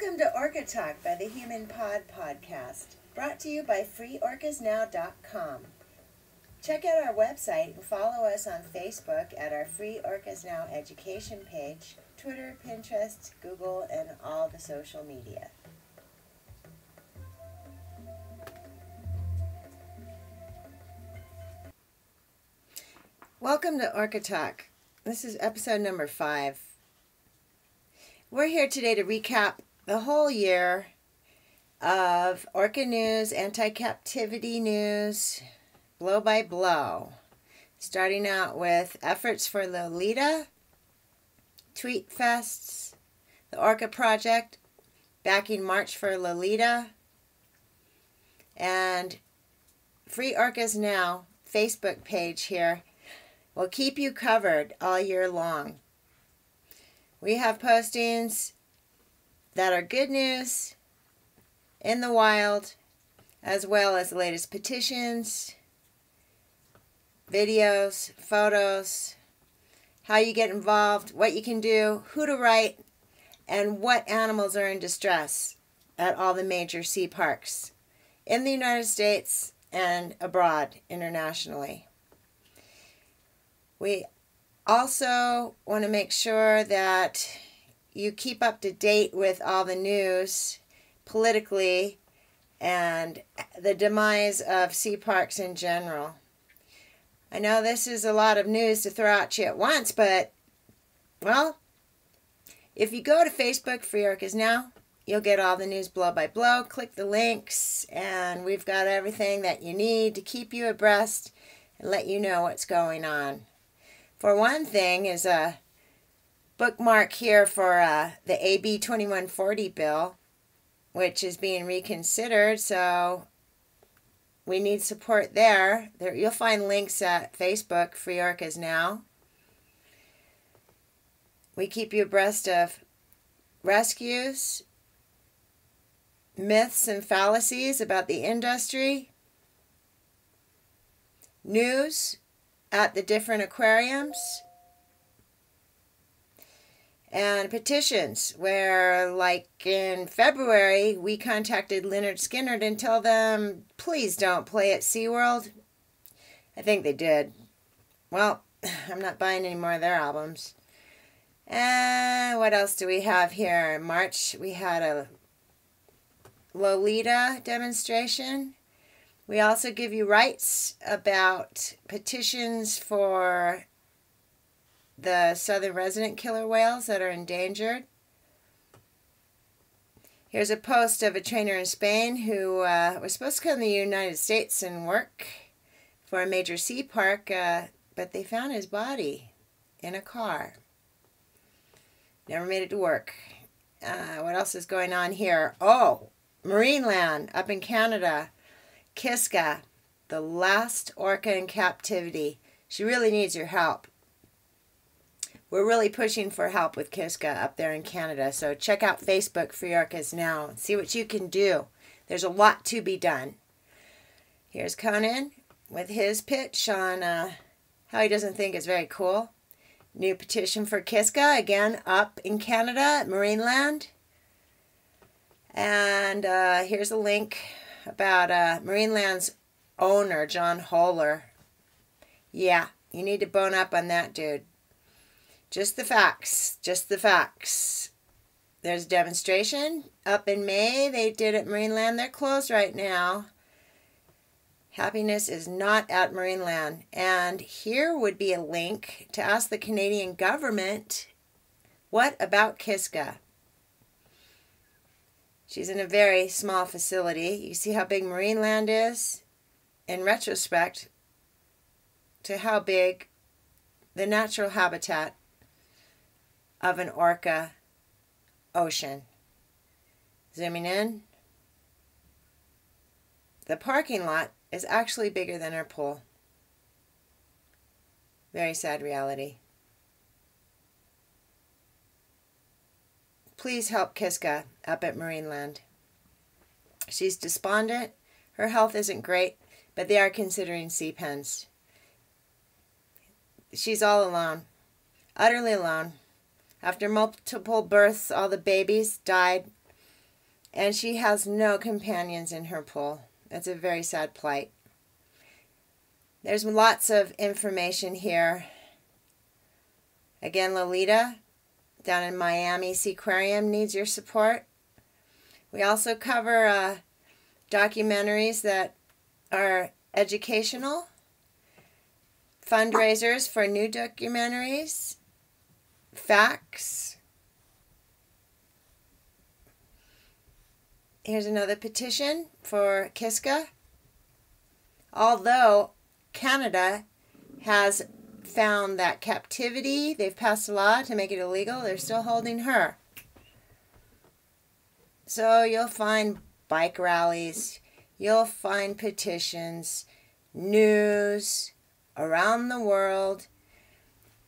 Welcome to Orca Talk by The Human Pod Podcast, brought to you by FreeOrcasNow.com. Check out our website and follow us on Facebook at our Free Orcas Now education page, Twitter, Pinterest, Google, and all the social media. Welcome to Orca Talk. This is episode number 5. We're here today to recap the whole year of orca news, anti-captivity news, blow by blow. Starting out with efforts for Lolita, tweet fests, the Orca Project, backing March for Lolita, and Free Orcas Now Facebook page here will keep you covered all year long. We have postings that are good news in the wild, as well as the latest petitions, videos, photos, how you get involved, what you can do, who to write, and what animals are in distress at all the major sea parks in the United States and abroad internationally. We also want to make sure that you keep up to date with all the news politically and the demise of sea parks in general. I know this is a lot of news to throw at you at once, but, well, if you go to Facebook, Free Orcas Now, you'll get all the news blow by blow. Click the links, and we've got everything that you need to keep you abreast and let you know what's going on. For one thing is a bookmark here for the AB 2140 bill, which is being reconsidered, so we need support there. You'll find links at Facebook, Free Orcas Now. We keep you abreast of rescues, myths and fallacies about the industry, news at the different aquariums, and petitions where, like in February, we contacted Lynyrd Skynyrd and tell them, please don't play at SeaWorld. I think they did. Well, I'm not buying any more of their albums. And what else do we have here? In March, we had a Lolita demonstration. We also give you rights about petitions for the southern resident killer whales that are endangered. Here's a post of a trainer in Spain who was supposed to come to the United States and work for a major sea park, but they found his body in a car. Never made it to work. What else is going on here? Oh, Marineland up in Canada. Kiska, the last orca in captivity. She really needs your help. We're really pushing for help with Kiska up there in Canada. So check out Facebook Free Orcas Now and see what you can do. There's a lot to be done. Here's Conan with his pitch on how he doesn't think it's very cool. New petition for Kiska, again, up in Canada at Marineland. And here's a link about Marineland's owner, John Holler. Yeah, you need to bone up on that dude. Just the facts. Just the facts. There's a demonstration up in May. They did at Marineland. They're closed right now. Happiness is not at Marineland. And here would be a link to ask the Canadian government, what about Kiska? She's in a very small facility. You see how big Marineland is in retrospect to how big the natural habitat of an orca ocean. Zooming in, the parking lot is actually bigger than her pool. Very sad reality. Please help Kiska up at Marineland. She's despondent. Her health isn't great, but they are considering sea pens. She's all alone, utterly alone. After multiple births, all the babies died. and she has no companions in her pool. That's a very sad plight. There's lots of information here. Again, Lolita down in Miami Seaquarium needs your support. We also cover documentaries that are educational, fundraisers for new documentaries, facts. Here's another petition for Kiska. Although Canada has found that captivity, they've passed a law to make it illegal, they're still holding her. So you'll find bike rallies, you'll find petitions, news around the world.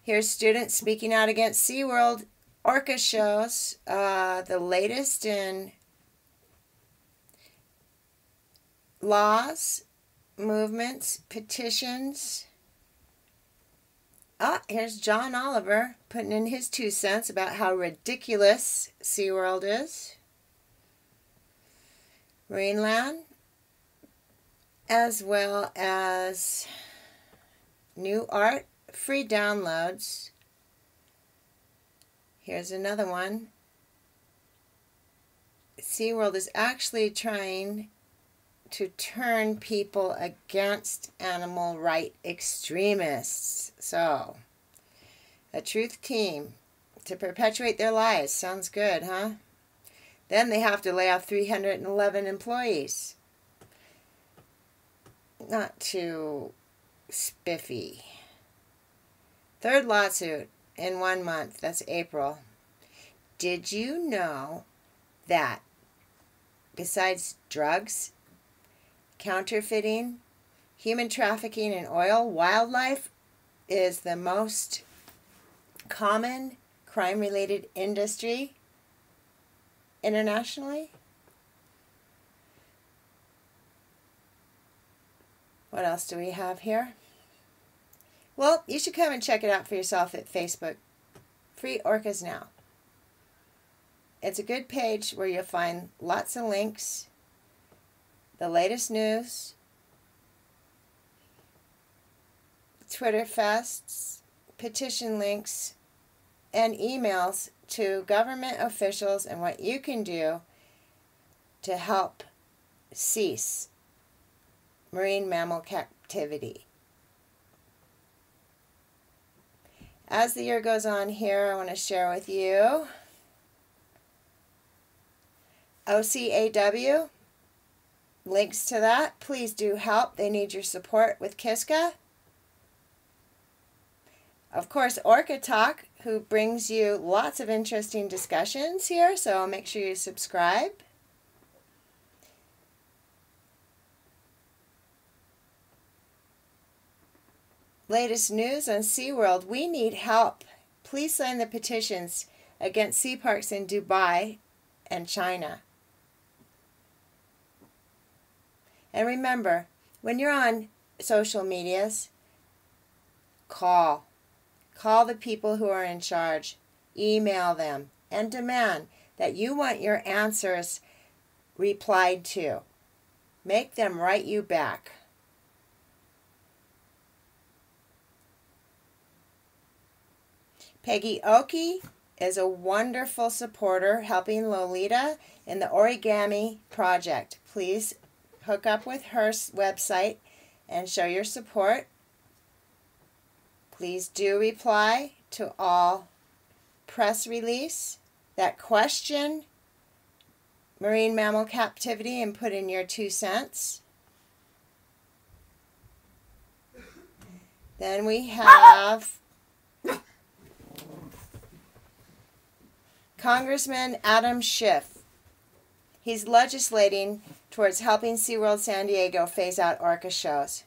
Here's students speaking out against SeaWorld orca shows, the latest in laws, movements, petitions. Ah, here's John Oliver putting in his 2 cents about how ridiculous SeaWorld is. Marineland, as well as new art, free downloads. Here's another one. SeaWorld is actually trying to turn people against animal rights extremists. So, a truth team to perpetuate their lies. Sounds good, huh? Then they have to lay off 311 employees. Not too spiffy. Third lawsuit in 1 month. That's April. Did you know that besides drugs, counterfeiting, human trafficking in oil, wildlife is the most common crime-related industry internationally? What else do we have here? Well, you should come and check it out for yourself at Facebook, Free Orcas Now. It's a good page where you'll find lots of links, the latest news, Twitter fests, petition links, and emails to government officials and what you can do to help cease marine mammal captivity. As the year goes on here, I want to share with you OCAW. Links to that. Please do help. They need your support with Kiska. Of course, Orca Talk, who brings you lots of interesting discussions here, so make sure you subscribe. Latest news on SeaWorld. We need help. Please sign the petitions against sea parks in Dubai and China. And remember, when you're on social medias, call. Call the people who are in charge. Email them and demand that you want your answers replied to. Make them write you back. Peggy Oakey is a wonderful supporter helping Lolita in the Origami Project. Please hook up with her website and show your support. Please do reply to all press release that question marine mammal captivity and put in your 2 cents. Then we have Congressman Adam Schiff. He's legislating towards helping SeaWorld San Diego phase out orca shows.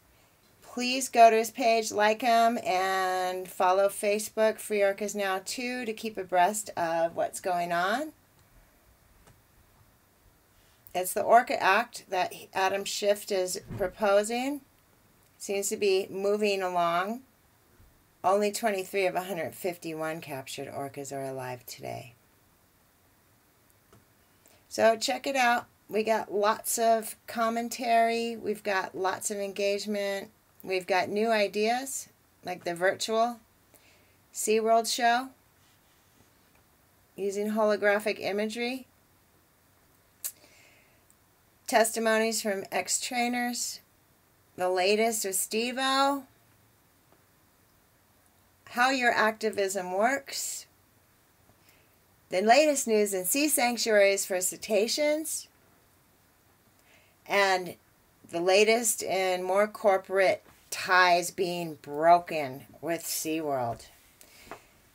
Please go to his page, like him, and follow Facebook, Free Orcas Now, too, to keep abreast of what's going on. It's the Orca Act that Adam Schiff is proposing. Seems to be moving along. Only 23 of 151 captured orcas are alive today. So check it out. We got lots of commentary. We've got lots of engagement. We've got new ideas, like the virtual SeaWorld show using holographic imagery, testimonies from ex-trainers, the latest with Steve-O, how your activism works, the latest news in sea sanctuaries for cetaceans, and the latest in more corporate ties being broken with SeaWorld.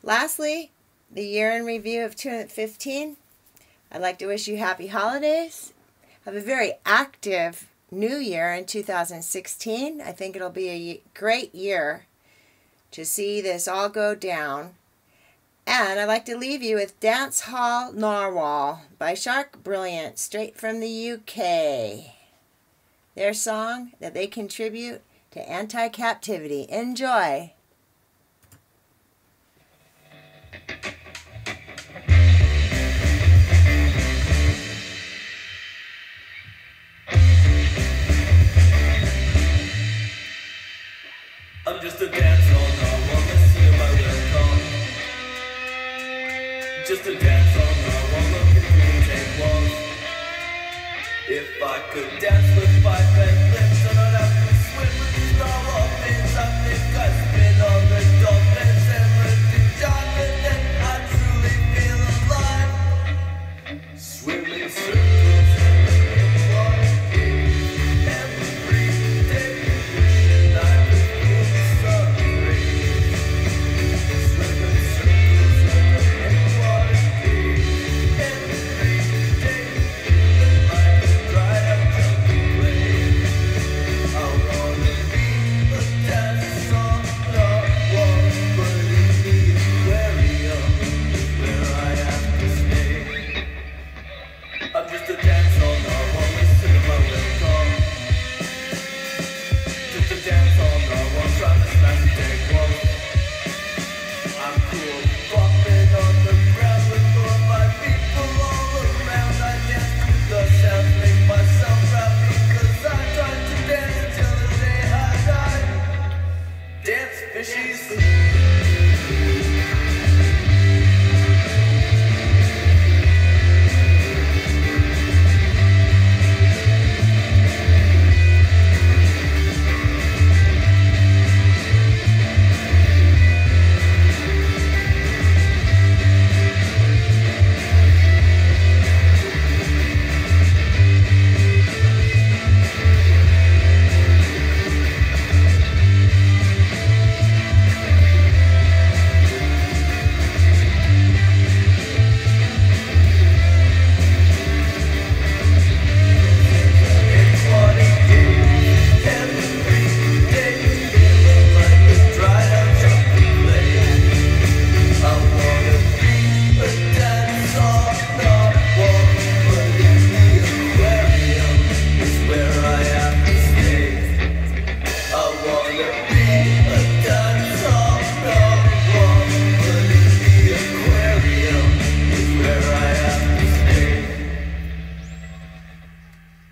Lastly, the year in review of 2015. I'd like to wish you happy holidays. Have a very active new year in 2016. I think it'll be a great year to see this all go down. And I'd like to leave you with Dancehall Narwhal by Shark Brilliant, straight from the UK. Their song that they contribute to anti-captivity. Enjoy! I'm just a dancehall narwhal, let's see my welcome. Just a dancehall narwhal, looking through tank walls. If I could dance with 5 red lips, I don't have to swim with these narwhal fins. I think I spin on the dolphins and with the diamond, then I truly feel alive. Swimming circles.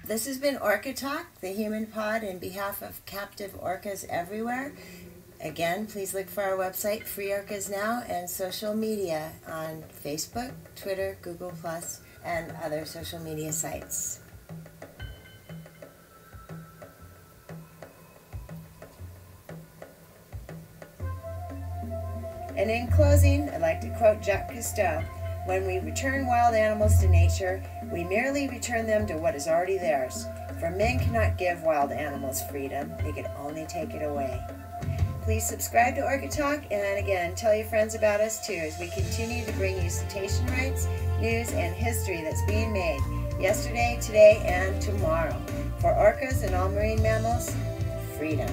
This has been Orca Talk, the Human Pod, in behalf of captive orcas everywhere. Again, please look for our website, Free Orcas Now, and social media on Facebook, Twitter, Google+, and other social media sites. And in closing, I'd like to quote Jacques Cousteau. When we return wild animals to nature, we merely return them to what is already theirs. For men cannot give wild animals freedom, they can only take it away. Please subscribe to Orca Talk, and again, tell your friends about us too, as we continue to bring you cetacean rights, news, and history that's being made yesterday, today, and tomorrow. For orcas and all marine mammals, freedom.